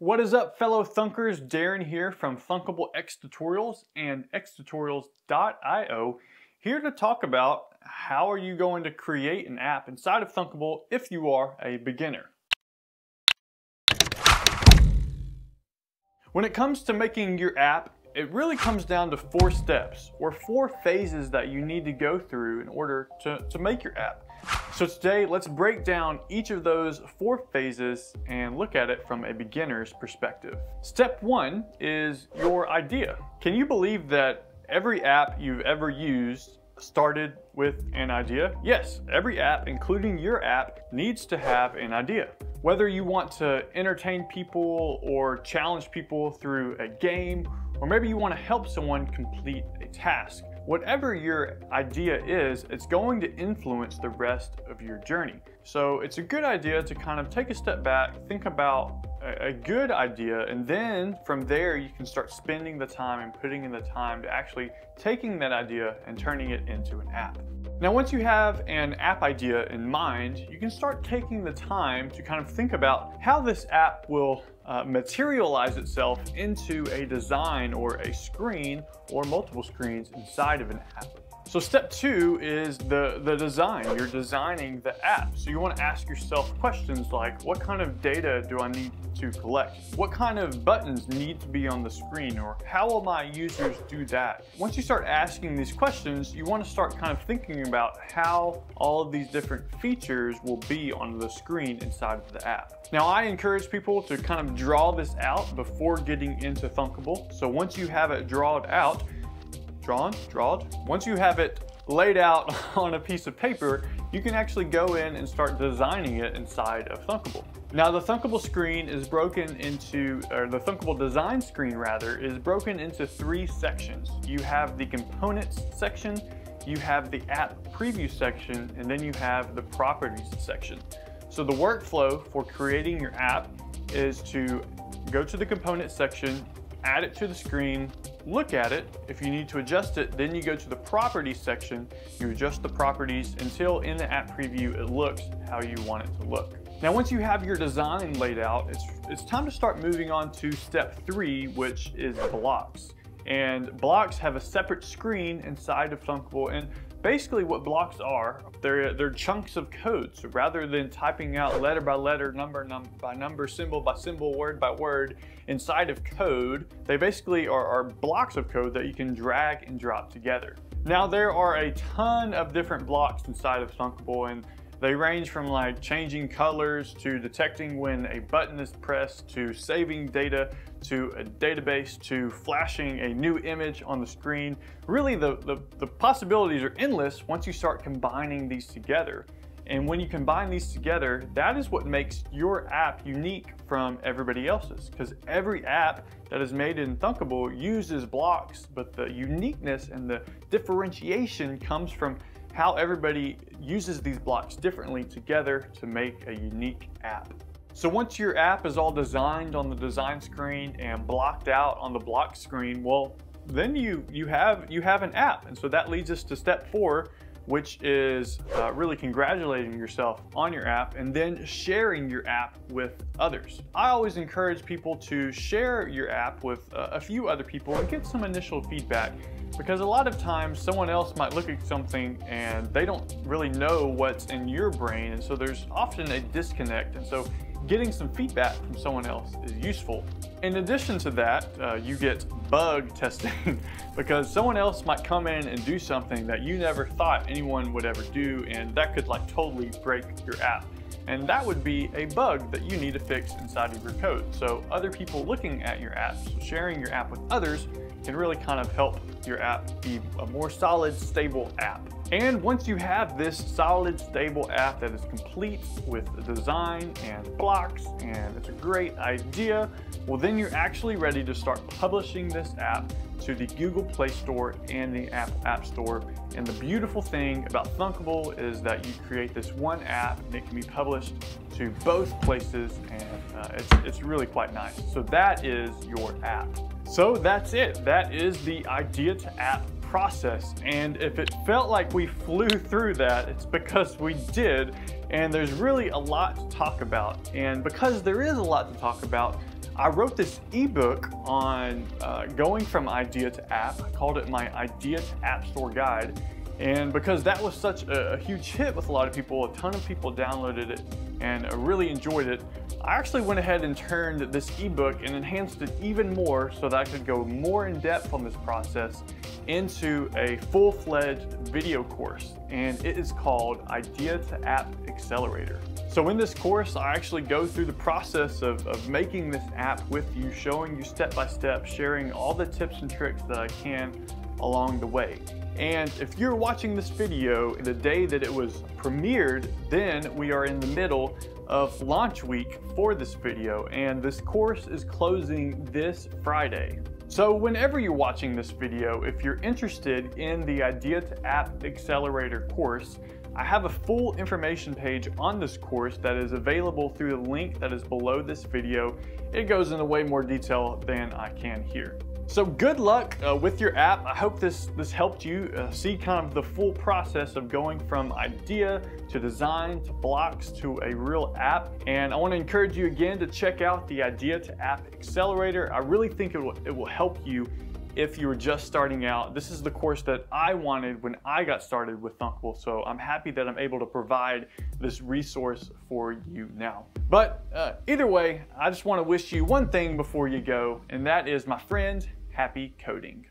What is up, fellow thunkers? Darren here from Thunkable X Tutorials and xTutorials.io, here to talk about how are you going to create an app inside of Thunkable if you are a beginner. When it comes to making your app, it really comes down to four steps or four phases that you need to go through in order to make your app. So today, let's break down each of those four phases and look at it from a beginner's perspective. Step one is your idea. Can you believe that every app you've ever used started with an idea? Yes, every app, including your app, needs to have an idea. Whether you want to entertain people or challenge people through a game, or maybe you want to help someone complete a task. Whatever your idea is, it's going to influence the rest of your journey. So it's a good idea to kind of take a step back, think about a good idea, and then from there you can start spending the time and putting in the time to actually taking that idea and turning it into an app. Now, once you have an app idea in mind, you can start taking the time to kind of think about how this app will materialize itself into a design or a screen or multiple screens inside of an app. So step two is the design. You're designing the app. So you want to ask yourself questions like, what kind of data do I need to collect? What kind of buttons need to be on the screen? Or how will my users do that? Once you start asking these questions, you want to start kind of thinking about how all of these different features will be on the screen inside of the app. Now, I encourage people to kind of draw this out before getting into Thunkable. So once you have it drawn. Once you have it laid out on a piece of paper, you can actually go in and start designing it inside of Thunkable. Now, the Thunkable screen is broken into, or the Thunkable design screen rather, is broken into three sections. You have the components section, you have the app preview section, and then you have the properties section. So the workflow for creating your app is to go to the components section, add it to the screen, look at it. If you need to adjust it, then you go to the properties section, you adjust the properties until in the app preview it looks how you want it to look. Now, once you have your design laid out, it's time to start moving on to step three, which is blocks. And blocks have a separate screen inside of Thunkable, and basically what blocks are, they're chunks of code. So rather than typing out letter by letter, number by number, symbol by symbol, word by word inside of code, they basically are blocks of code that you can drag and drop together. Now, there are a ton of different blocks inside of Thunkable, and they range from like changing colors to detecting when a button is pressed to saving data to a database to flashing a new image on the screen. Really, the possibilities are endless once you start combining these together. And when you combine these together, that is what makes your app unique from everybody else's, because every app that is made in Thunkable uses blocks, but the uniqueness and the differentiation comes from how everybody uses these blocks differently together to make a unique app. So once your app is all designed on the design screen and blocked out on the block screen, well, then you have an app. And so that leads us to step four, which is really congratulating yourself on your app and then sharing your app with others. I always encourage people to share your app with a few other people and get some initial feedback, because a lot of times someone else might look at something and they don't really know what's in your brain, and so there's often a disconnect, and so getting some feedback from someone else is useful. In addition to that, you get bug testing because someone else might come in and do something that you never thought anyone would ever do, and that could like totally break your app. And that would be a bug that you need to fix inside of your code. So other people looking at your app, so sharing your app with others can really kind of help your app be a more solid, stable app. And once you have this solid, stable app that is complete with the design and blocks, and it's a great idea, well, then you're actually ready to start publishing this app to the Google Play Store and the Apple App Store. And the beautiful thing about Thunkable is that you create this one app and it can be published to both places, and it's really quite nice. So that is your app. So that's it. That is the idea to app process. And if it felt like we flew through that, it's because we did. And there's really a lot to talk about. And because there is a lot to talk about, I wrote this ebook on going from idea to app. I called it my Idea to App Store Guide. And because that was such a huge hit with a lot of people, a ton of people downloaded it and really enjoyed it, I actually went ahead and turned this ebook and enhanced it even more so that I could go more in depth on this process into a full-fledged video course. And it is called Idea to App Accelerator. So in this course, I actually go through the process of making this app with you, showing you step by step, sharing all the tips and tricks that I can along the way. And if you're watching this video the day that it was premiered, then we are in the middle of launch week for this video, and this course is closing this Friday. So whenever you're watching this video, if you're interested in the Idea to App Accelerator course, I have a full information page on this course that is available through the link that is below this video. It goes into way more detail than I can here. So good luck with your app. I hope this helped you see kind of the full process of going from idea to design to blocks to a real app. And I want to encourage you again to check out the Idea to App Accelerator. I really think it will help you if you were just starting out. This is the course that I wanted when I got started with Thunkable, so I'm happy that I'm able to provide this resource for you now. But either way, I just want to wish you one thing before you go, and that is, my friend, happy coding.